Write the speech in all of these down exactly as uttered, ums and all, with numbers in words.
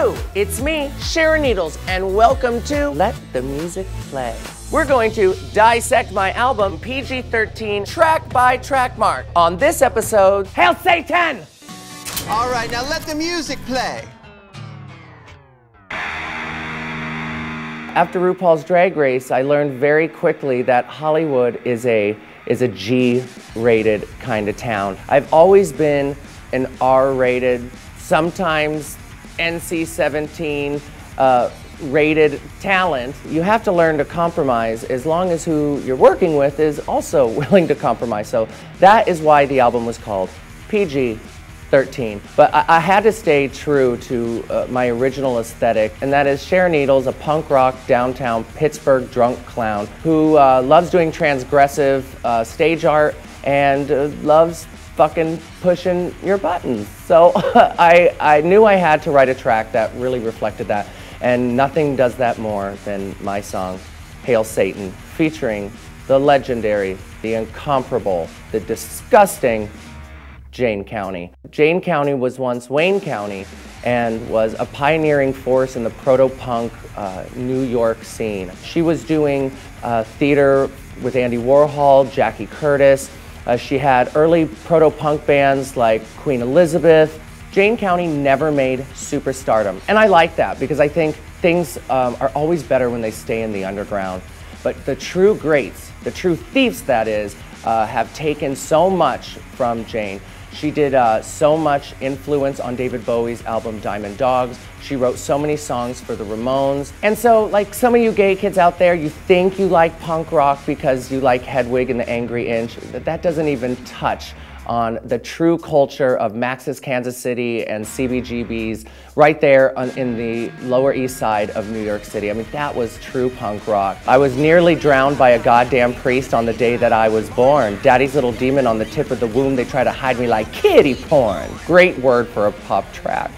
do? It's me, Sharon Needles, and welcome to Let the Music Play. We're going to dissect my album, P G thirteen, track by track mark. On this episode, Hail Satan! All right, now let the music play. After RuPaul's Drag Race, I learned very quickly that Hollywood is a, is a G rated kind of town. I've always been an R rated, sometimes N C seventeen uh, rated talent. You have to learn to compromise as long as who you're working with is also willing to compromise. So that is why the album was called P G thirteen. But I, I had to stay true to uh, my original aesthetic, and that is Sharon Needles, a punk rock downtown Pittsburgh drunk clown who uh, loves doing transgressive uh, stage art and uh, loves fucking pushing your buttons. So I, I knew I had to write a track that really reflected that, and nothing does that more than my song, Hail Satan, featuring the legendary, the incomparable, the disgusting Jayne County. Jayne County was once Wayne County and was a pioneering force in the proto-punk uh, New York scene. She was doing uh, theater with Andy Warhol, Jackie Curtis. Uh, she had early proto-punk bands like Queen Elizabeth. Jayne County never made superstardom, and I like that because I think things um, are always better when they stay in the underground. But the true greats, the true thieves that is, uh, have taken so much from Jayne. She did uh, so much influence on David Bowie's album Diamond Dogs. She wrote so many songs for the Ramones. And so, like some of you gay kids out there, you think you like punk rock because you like Hedwig and the Angry Inch. That doesn't even touch on the true culture of Max's Kansas City and C B G B's right there on, in the Lower East Side of New York City. I mean, that was true punk rock. I was nearly drowned by a goddamn priest on the day that I was born. Daddy's little demon on the tip of the womb, they try to hide me like kiddie porn. Great word for a pop track.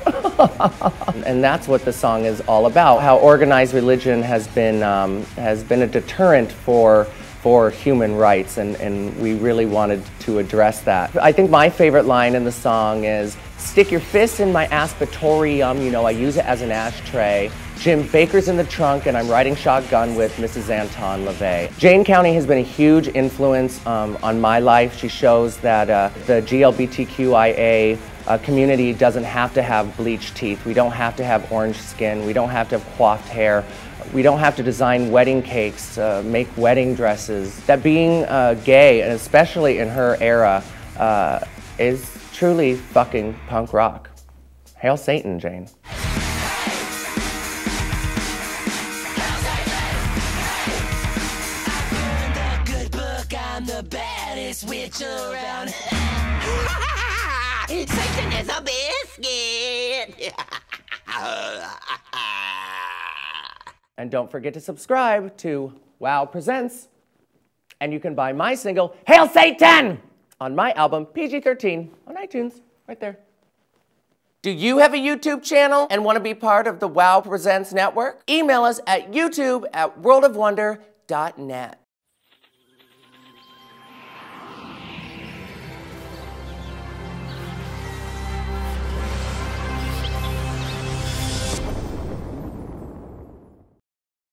And that's what the song is all about, how organized religion has been, um, has been a deterrent for for human rights, and, and we really wanted to address that. I think my favorite line in the song is, stick your fist in my aspitorium, you know, I use it as an ashtray. Jim Baker's in the trunk, and I'm riding shotgun with Missus Anton LaVey. Jayne County has been a huge influence um, on my life. She shows that uh, the G L B T Q I A uh, community doesn't have to have bleached teeth. We don't have to have orange skin. We don't have to have coiffed hair. We don't have to design wedding cakes, uh, make wedding dresses. That being uh, gay, and especially in her era, uh, is truly fucking punk rock. Hail Satan, Jayne. I'm the good book, I'm the baddest witch around. Satan is a biscuit. And don't forget to subscribe to Wow Presents, and you can buy my single, Hail Satan, on my album, P G thirteen, on iTunes, right there. Do you have a YouTube channel and want to be part of the Wow Presents network? Email us at YouTube at world of wonder dot net.